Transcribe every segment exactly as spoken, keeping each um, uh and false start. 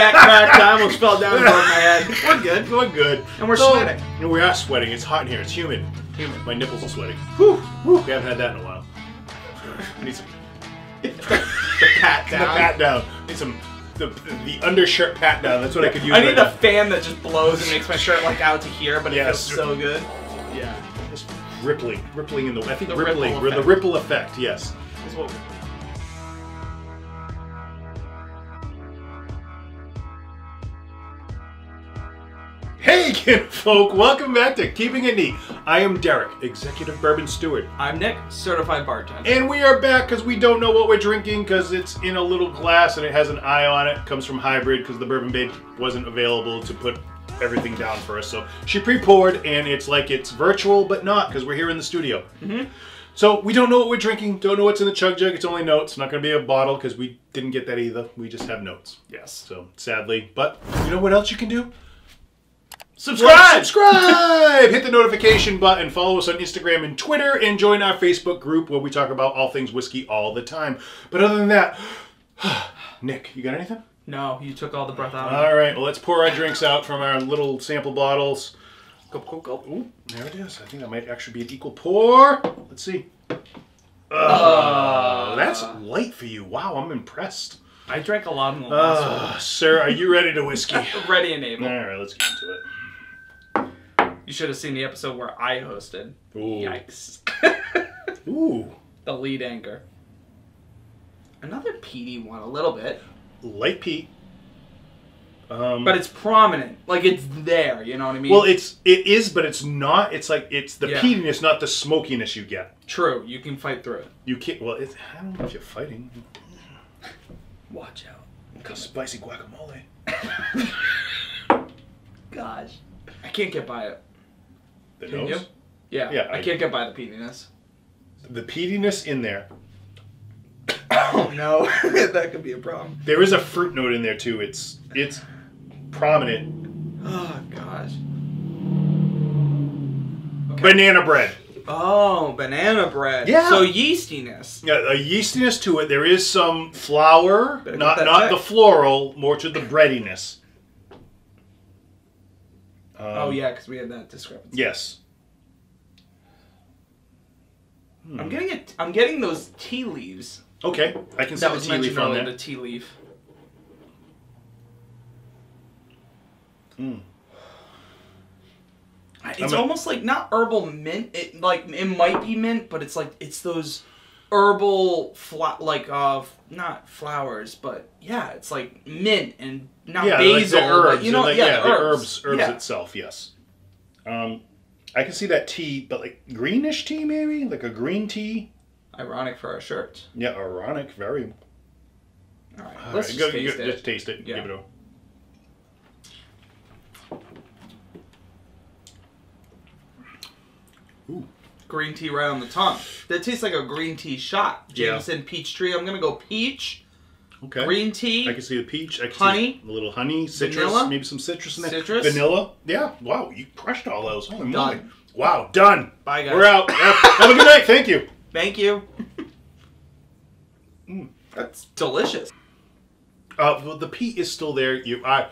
backpack. I almost fell down and broke my head. We're good. We're good. And we're so, sweating. And we are sweating. It's hot in here. It's humid. Humid. My nipples are sweating. Whew. Whew. We haven't had that in a while. I need some... the pat down. The pat down. I need some... The, the undershirt pat down. That's what I could use. I need right a now. fan that just blows and makes my shirt like out to here, but yes. It feels so good. Yeah. Just rippling. Rippling in the wind. I think the rippling. Ripple the ripple effect, yes. Is what Hey, kinfolk! Welcome back to Keeping It Neat. I am Derek, Executive Bourbon Steward. I'm Nick, Certified Bartender. And we are back because we don't know what we're drinking because it's in a little glass and it has an eye on it. It comes from Hybrid because the Bourbon Babe wasn't available to put everything down for us. So she pre-poured and it's like it's virtual but not because we're here in the studio. Mm-hmm. So we don't know what we're drinking, don't know what's in the chug jug. It's only notes. Not going to be a bottle because we didn't get that either. We just have notes. Yes. So sadly. But you know what else you can do? Subscribe! Subscribe! Hit the notification button, follow us on Instagram and Twitter, and join our Facebook group where we talk about all things whiskey all the time. But other than that, Nick, you got anything? No, you took all the breath out. All right, well, let's pour our drinks out from our little sample bottles. Go, go, go. Ooh, there it is. I think that might actually be an equal pour. Let's see. Uh, uh, that's light for you. Wow, I'm impressed. I drank a lot in the last uh, one. Sir, are you ready to whiskey? Ready and able. All right, let's get into it. You should have seen the episode where I hosted. Ooh. Yikes. Ooh. The lead anchor. Another peaty one, a little bit. Light peat. Um, but it's prominent. Like, it's there, you know what I mean? Well, it's, it is, but it's not. It's like, it's the yeah. peatiness, not the smokiness you get. True. You can fight through it. You can't. Well, it's, I don't know if you're fighting. Watch out. Got spicy guacamole. Gosh. I can't get by it. The Can nose? You? Yeah. yeah I, I can't get by the peatiness. The peatiness in there. Oh no, that could be a problem. There is a fruit note in there too. It's it's prominent. Oh gosh. Okay. Banana bread. Oh, banana bread. Yeah. So yeastiness. Yeah, a yeastiness to it. There is some flour, Better not not check. the floral, more to the breadiness. Um, oh, yeah, because we had that discrepancy. Yes. Hmm. I'm getting it. I'm getting those tea leaves. Okay, I can see the tea leaf on there. The tea leaf. Mm. It's I'm almost a, like not herbal mint. It like it might be mint, but it's like it's those herbal fla like uh not flowers, but yeah, it's like mint and. Not yeah, basil, like the herbs, you know, like, yeah, yeah, the herbs, herbs, herbs yeah. itself, yes. Um, I can see that tea, but like greenish tea, maybe like a green tea. Ironic for our shirts. Yeah, ironic, very. All right, All let's right. Just, go, taste go, it. just taste it. Yeah. Give it a. Ooh. Green tea right on the tongue. That tastes like a green tea shot. Jameson yeah. peach tree. I'm gonna go peach. Okay. Green tea. I can see the peach. I can honey. See a little honey. Citrus. Vanilla. Maybe some citrus in there. Citrus. Vanilla. Yeah. Wow. You crushed all those. Holy moly. Wow. Done. Bye, guys. We're out. Have a good night. Thank you. Thank you. Mm, that's delicious. Uh, well, the peat is still there. You, I,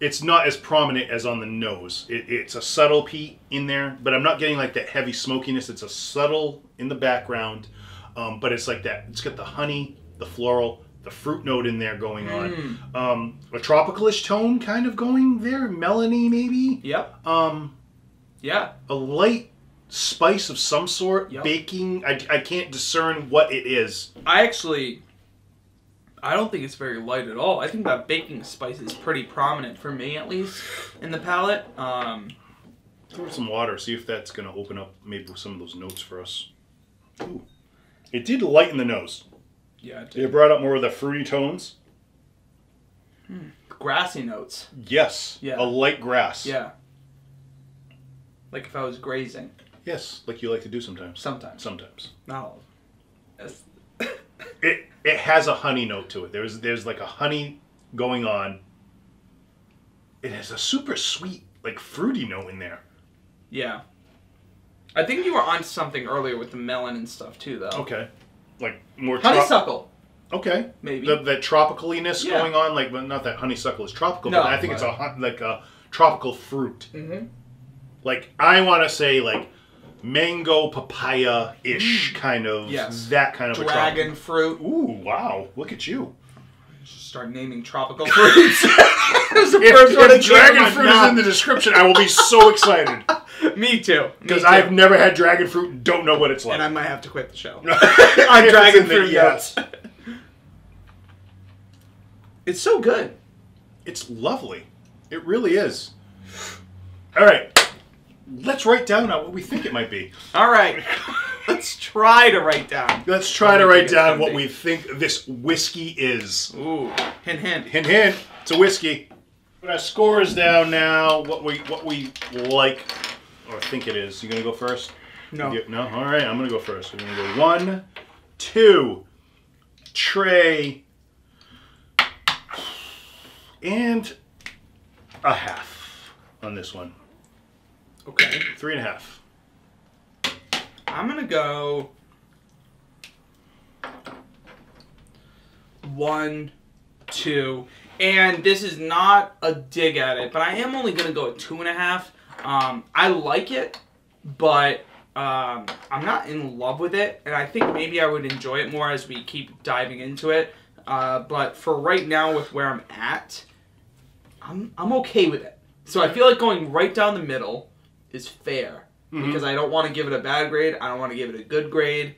it's not as prominent as on the nose. It, it's a subtle peat in there, but I'm not getting like that heavy smokiness. It's a subtle in the background, um, but it's like that. It's got the honey. The floral, the fruit note in there going on, mm. um, a tropicalish tone kind of going there, melony maybe. Yep. Um, yeah. A light spice of some sort, yep. baking. I, I can't discern what it is. I actually, I don't think it's very light at all. I think that baking spice is pretty prominent for me, at least in the palate. Um, throw some water, see if that's going to open up maybe some of those notes for us. Ooh. It did lighten the nose. Yeah, it, did. It brought up more of the fruity tones. Hmm. Grassy notes. Yes. Yeah. A light grass. Yeah. Like if I was grazing. Yes, like you like to do sometimes. Sometimes. Sometimes. No. Yes. it it has a honey note to it. There's there's like a honey going on. It has a super sweet, like fruity note in there. Yeah. I think you were onto something earlier with the melon and stuff too, though. Okay. Like more honeysuckle. Okay. Maybe. The, the tropicaliness yeah. going on, like, but well, not that honeysuckle is tropical, no, but I think right. it's a like a tropical fruit. Mm-hmm. Like, I want to say, like, mango papaya-ish kind of, yes. that kind of Dragon a Dragon fruit. Ooh, wow. Look at you. Just start naming tropical fruits. There's the if, first one if dragon fruit is in the description, I will be so excited. Me too. Because I've never had dragon fruit and don't know what it's like. And I might have to quit the show. I'm dragon fruit nuts. Yes. It's so good. It's lovely. It really is. All right. Let's write down what we think it might be. All right. Let's try to write down. Let's try to write down what we think this whiskey is. Ooh. Hint, hint. Hint, hint. It's a whiskey. Put our scores down now, what we what we like or think it is. You going to go first? No. You, no? All right. I'm going to go first. We're going to go one, two, tray, and a half on this one. Okay. Three and a half. I'm going to go one, two, and this is not a dig at it, but I am only going to go at two and a half. Um, I like it, but um, I'm not in love with it, and I think maybe I would enjoy it more as we keep diving into it. Uh, but for right now with where I'm at, I'm, I'm okay with it. So I feel like going right down the middle is fair. Mm-hmm. Because I don't want to give it a bad grade. I don't want to give it a good grade.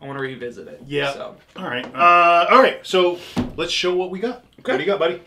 I want to revisit it. Yeah. So. All right. Uh, all right. So let's show what we got. Okay. What do you got, buddy?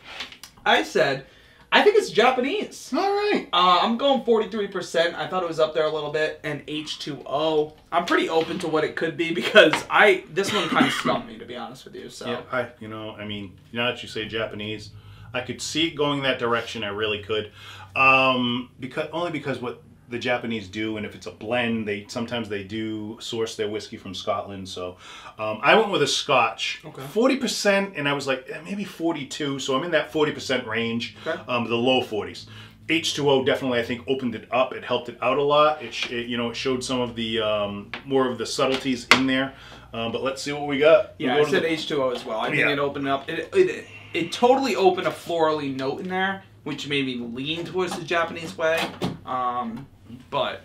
I said, I think it's Japanese. All right. Uh, I'm going forty-three percent. I thought it was up there a little bit. And H two O. I'm pretty open to what it could be because I this one kind of stumped me, to be honest with you. So yeah, I, you know, I mean, now that you say Japanese, I could see it going that direction. I really could. Um, because only because what the Japanese do, and if it's a blend, they sometimes they do source their whiskey from Scotland. So um, I went with a Scotch, forty percent, and I was like eh, maybe forty-two. So I'm in that forty percent range, okay. um, the low forties. H two O definitely I think opened it up. It helped it out a lot. It, sh it you know it showed some of the um, more of the subtleties in there. Um, but let's see what we got. Yeah, we'll go I said the... H two O as well. I think yeah. it opened up. It, it it totally opened a florally note in there, which made me lean towards the Japanese way. Um, But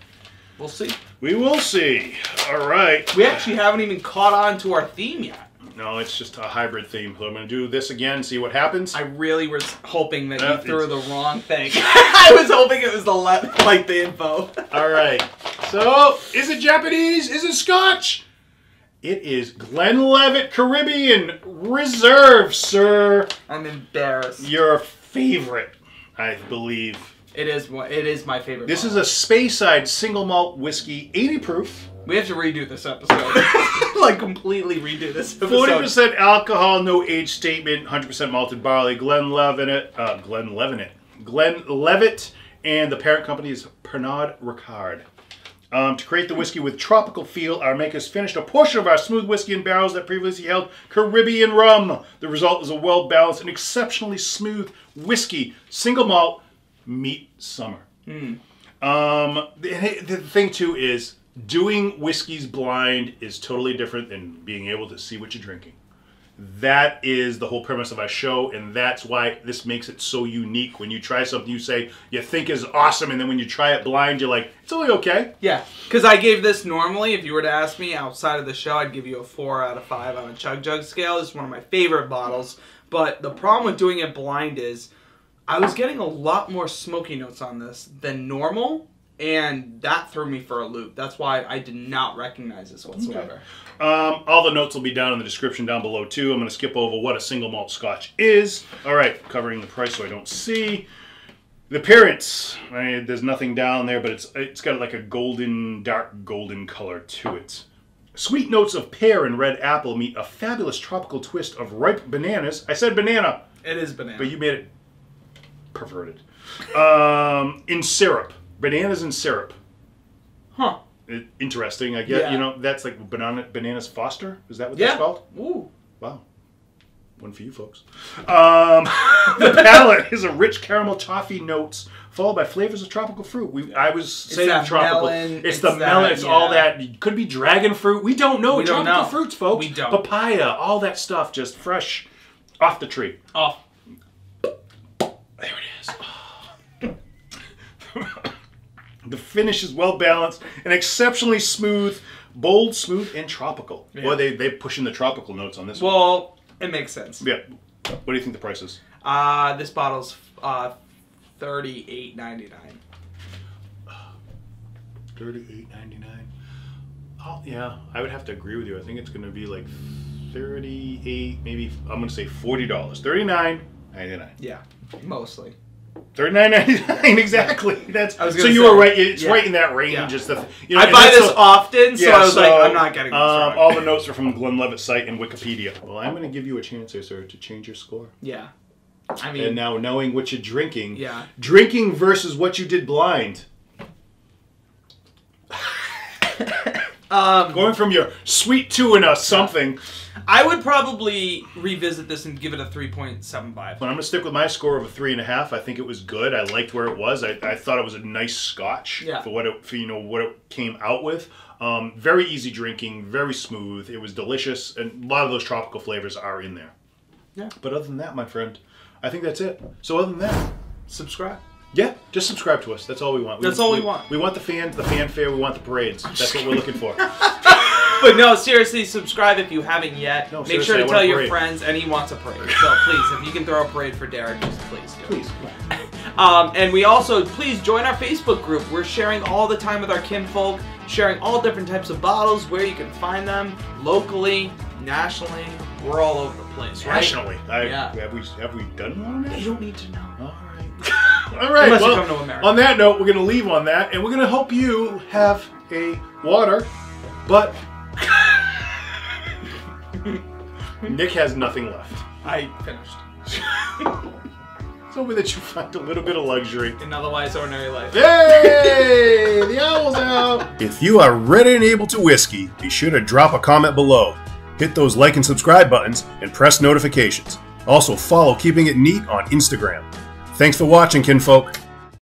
we'll see. We will see. All right. We actually haven't even caught on to our theme yet. No, it's just a hybrid theme. So I'm going to do this again, see what happens. I really was hoping that uh, you threw it's... the wrong thing. I was hoping it was the left, like the info. All right. So, is it Japanese? Is it Scotch? It is Glenlivet Caribbean Reserve, sir. I'm embarrassed. Your favorite, I believe. It is, it is my favorite. This model. is a Speyside single malt whiskey, eighty proof. We have to redo this episode. Like, completely redo this episode. forty percent alcohol, no age statement, one hundred percent malted barley. Glenlivet, uh, Glenlivet, Glenlivet, and the parent company is Pernod Ricard. Um, to create the whiskey with tropical feel, our makers finished a portion of our smooth whiskey in barrels that previously held Caribbean rum. The result is a well-balanced and exceptionally smooth whiskey, single malt, meet summer. Mm. Um, the, the thing too is doing whiskeys blind is totally different than being able to see what you're drinking. That is the whole premise of our show, and that's why this makes it so unique. When you try something you say you think is awesome, and then when you try it blind, you're like, it's only okay. Yeah, because I gave this normally, if you were to ask me outside of the show, I'd give you a four out of five on a Chug Jug scale. It's one of my favorite bottles, but the problem with doing it blind is I was getting a lot more smoky notes on this than normal, and that threw me for a loop. That's why I did not recognize this whatsoever. Okay. Um, all the notes will be down in the description down below, too. I'm going to skip over what a single malt Scotch is. All right, covering the price so I don't see. The appearance, I mean, there's nothing down there, but it's it's got like a golden, dark golden color to it. Sweet notes of pear and red apple meet a fabulous tropical twist of ripe bananas. I said banana. It is banana. But you made it perverted. Um, in syrup. Bananas in syrup. Huh. It, interesting, I guess. Yeah. You know, that's like banana, Bananas Foster? Is that what yeah. that's called? Ooh. Wow. One for you folks. Um, the palate is a rich caramel toffee notes followed by flavors of tropical fruit. We, I was saying tropical. Melon, it's, it's the that, melon. It's yeah. all that. It could be dragon fruit. We don't know. We tropical don't know. fruits, folks. We don't. Papaya, all that stuff just fresh off the tree. Off. There it is. The finish is well balanced and exceptionally smooth. Bold, smooth, and tropical. Yeah. Well, they, they're pushing the tropical notes on this well, one. Well, it makes sense. Yeah. What do you think the price is? Uh, this bottle's uh, thirty-eight ninety-nine. thirty-eight ninety-nine. Oh, yeah. I would have to agree with you. I think it's going to be like thirty-eight, maybe I'm going to say forty dollars. thirty-nine ninety-nine. Yeah, mostly. thirty-nine ninety-nine, exactly. That's so you say, are right. It's yeah. right in that range. Yeah. It's the, you know, I buy this so, often, so yeah, I was so, like, I'm not getting this um, wrong. All the notes are from Glenlivet's site and Wikipedia. Well, I'm going to give you a chance here, sir, to change your score. Yeah, I mean, and now knowing what you're drinking, yeah, drinking versus what you did blind. um, Going from your sweet two and a something. I would probably revisit this and give it a three point seven five. Well, I'm going to stick with my score of a three point five. I think it was good. I liked where it was. I, I thought it was a nice scotch yeah. for, what it, for you know, what it came out with. Um, very easy drinking, very smooth. It was delicious, and a lot of those tropical flavors are in there. Yeah. But other than that, my friend, I think that's it. So other than that, subscribe. Yeah, just subscribe to us. That's all we want. We, that's all we, we want. We want the fans, the fanfare. We want the parades. That's what we're looking for. But no, seriously, subscribe if you haven't yet. No, Make sure to tell your friends, and he wants a parade. So please, if you can throw a parade for Derek, just please do. Please. Um, and we also, please join our Facebook group. We're sharing all the time with our kinfolk, sharing all different types of bottles, where you can find them, locally, nationally. We're all over the place, right? Nationally. I, yeah. Have we, have we done one of that? You don't need to know. All right. All right. Unless well, you come to America. On that note, we're going to leave on that, and we're going to hope you have a water, but... Nick has nothing left. I finished. It's only that you find a little bit of luxury in otherwise ordinary life. Hey! The owl's out! If you are ready and able to whiskey, be sure to drop a comment below. Hit those like and subscribe buttons and press notifications. Also follow Keeping It Neat on Instagram. Thanks for watching, kinfolk.